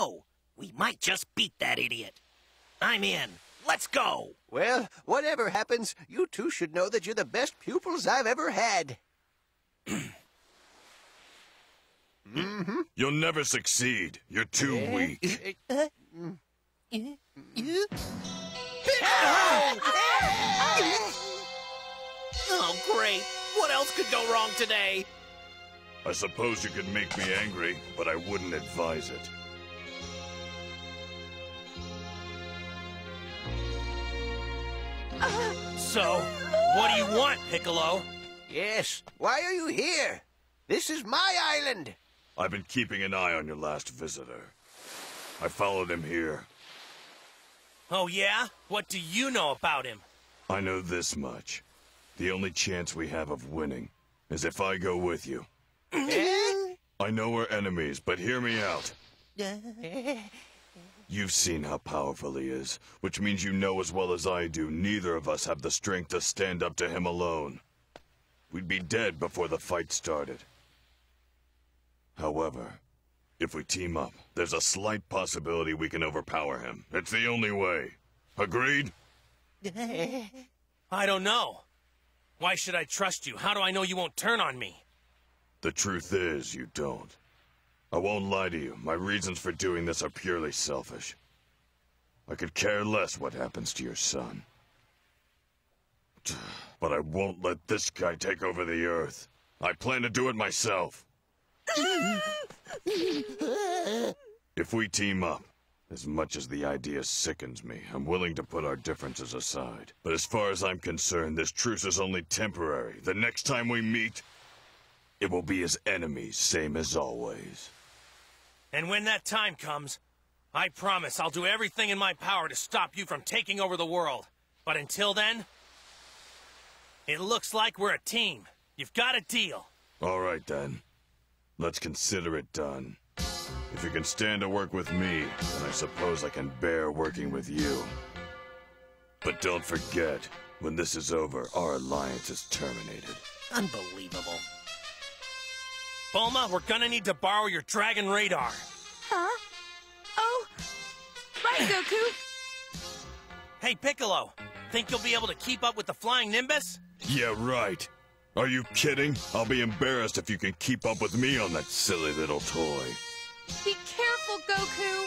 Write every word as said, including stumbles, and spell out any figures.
Oh, we might just beat that idiot. I'm in. Let's go. Well, whatever happens, you two should know that you're the best pupils I've ever had. Mm-hmm. You'll never succeed. You're too uh, weak. Uh, uh, uh, uh. Oh, great. What else could go wrong today? I suppose you could make me angry, but I wouldn't advise it. So, what do you want, Piccolo? Yes, why are you here? This is my island. I've been keeping an eye on your last visitor. I followed him here. Oh, yeah? What do you know about him? I know this much. The only chance we have of winning is if I go with you. I know we're enemies, but hear me out. You've seen how powerful he is, which means you know as well as I do neither of us have the strength to stand up to him alone. We'd be dead before the fight started. However, if we team up, there's a slight possibility we can overpower him. It's the only way. Agreed? I don't know. Why should I trust you? How do I know you won't turn on me? The truth is, you don't. I won't lie to you. My reasons for doing this are purely selfish. I could care less what happens to your son. But I won't let this guy take over the Earth. I plan to do it myself. If we team up, as much as the idea sickens me, I'm willing to put our differences aside. But as far as I'm concerned, this truce is only temporary. The next time we meet, it will be as enemies, same as always. And when that time comes, I promise I'll do everything in my power to stop you from taking over the world. But until then, it looks like we're a team. You've got a deal. All right, then. Let's consider it done. If you can stand to work with me, then I suppose I can bear working with you. But don't forget, when this is over, our alliance is terminated. Unbelievable. Bulma, we're gonna need to borrow your Dragon Radar. Huh? Oh. Right, Goku. Hey, Piccolo. Think you'll be able to keep up with the Flying Nimbus? Yeah, right. Are you kidding? I'll be embarrassed if you can keep up with me on that silly little toy. Be careful, Goku!